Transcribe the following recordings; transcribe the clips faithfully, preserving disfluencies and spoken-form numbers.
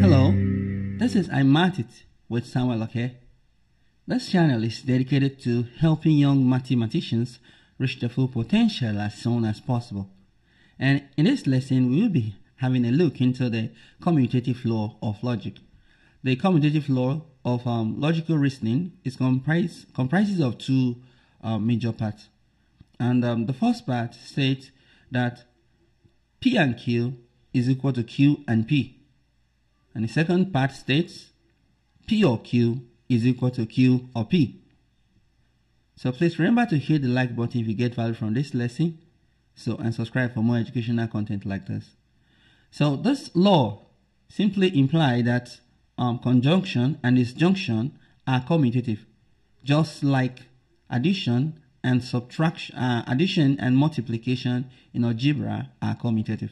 Hello, this is iMathit with Samuel Oke. This channel is dedicated to helping young mathematicians reach their full potential as soon as possible. And in this lesson, we will be having a look into the commutative law of logic. The commutative law of um, logical reasoning is comprised comprises of two uh, major parts. And um, the first part states that P and Q is equal to Q and P. And the second part states P or Q is equal to Q or P. So please remember to hit the like button if you get value from this lesson. So, and subscribe for more educational content like this. So this law simply implies that um, conjunction and disjunction are commutative, just like addition and subtraction, uh, addition and multiplication in algebra are commutative.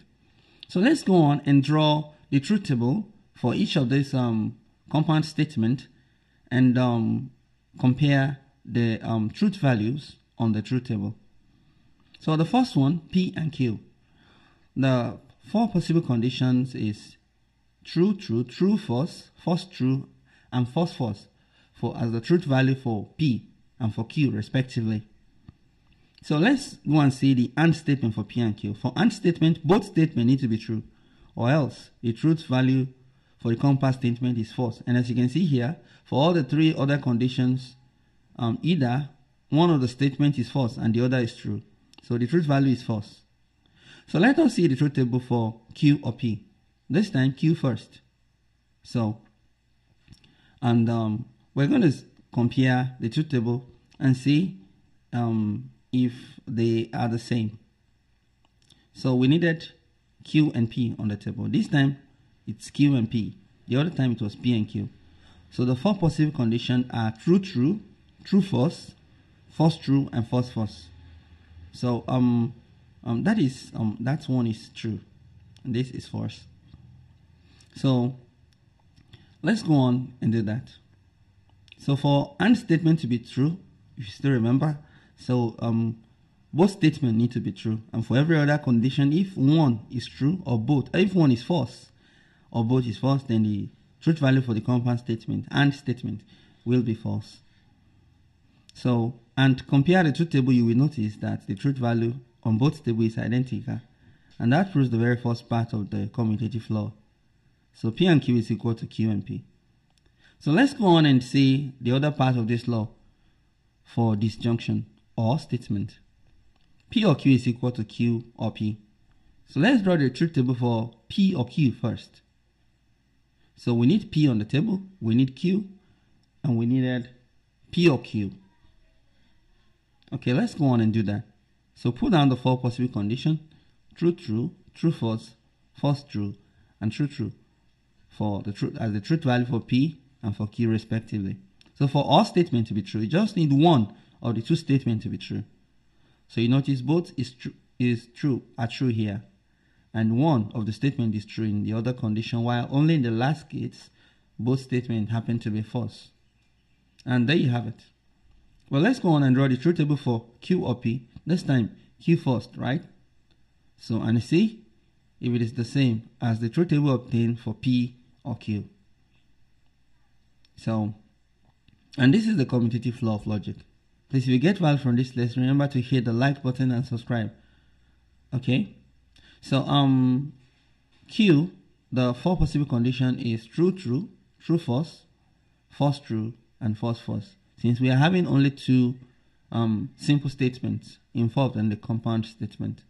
So let's go on and draw the truth table for each of these um, compound statement and um, compare the um, truth values on the truth table. So the first one, P and Q. The four possible conditions is true, true, true, false, false, true, and false, false, for as the truth value for P and for Q respectively. So let's go and see the AND statement for P and Q. For AND statement, both statements need to be true, or else the truth value for the compound statement is false. And as you can see here, for all the three other conditions, um, either one of the statements is false and the other is true. So the truth value is false. So let us see the truth table for Q or P. This time Q first. So, and um, we're going to compare the truth table and see um, if they are the same. So we needed Q and P on the table. This time it's Q and P. The other time it was P and Q. So the four possible conditions are true, true, true, false, false, true, and false, false. So um, um, that is um, that one is true, and this is false. So let's go on and do that. So for AND statement to be true, if you still remember, so um, both statements need to be true, and for every other condition, if one is true or both, if one is false or both is false, then the truth value for the compound statement, AND statement, will be false. So, and compare the truth table, you will notice that the truth value on both tables is identical. And that proves the very first part of the commutative law. So P and Q is equal to Q and P. So let's go on and see the other part of this law for disjunction or statement. P or Q is equal to Q or P. So let's draw the truth table for P or Q first. So we need P on the table, we need Q, and we needed P or Q. Okay, let's go on and do that. So put down the four possible conditions: true, true, true, false, false, true, and true, true, for the truth as the truth value for P and for Q respectively. So for all statements to be true, you just need one of the two statements to be true. So you notice both is true is true are true here, and one of the statement is true in the other condition, while only in the last case both statements happen to be false. And there you have it. Well, let's go on and draw the truth table for Q or P. This time, Q first, right? So, and see if it is the same as the truth table obtained for P or Q. So, and this is the commutative law of logic. Please, if you get value from this lesson, remember to hit the like button and subscribe. Okay? So, um, Q, the four possible condition is true, true, true, false, false, true, and false, false. Since we are having only two um, simple statements involved in the compound statement.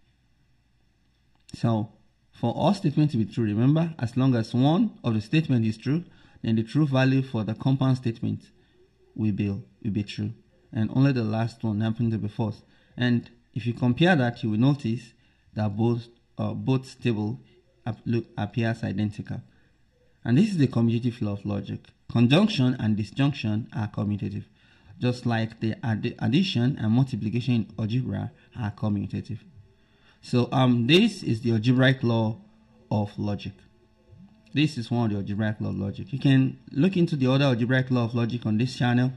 So for all statements to be true, remember, as long as one of the statement is true, then the true value for the compound statement will be, will be true. And only the last one happens to be false. And if you compare that, you will notice that both, uh, both tables appears identical. And this is the commutative law of logic. Conjunction and disjunction are commutative, just like the ad addition and multiplication in algebra are commutative. So um, this is the algebraic law of logic. This is one of the algebraic law of logic. You can look into the other algebraic law of logic on this channel,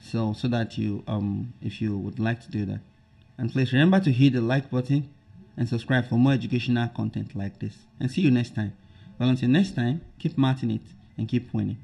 so so that you um if you would like to do that. And please remember to hit the like button and subscribe for more educational content like this. And see you next time. Well, until next time, keep mathing it and keep winning.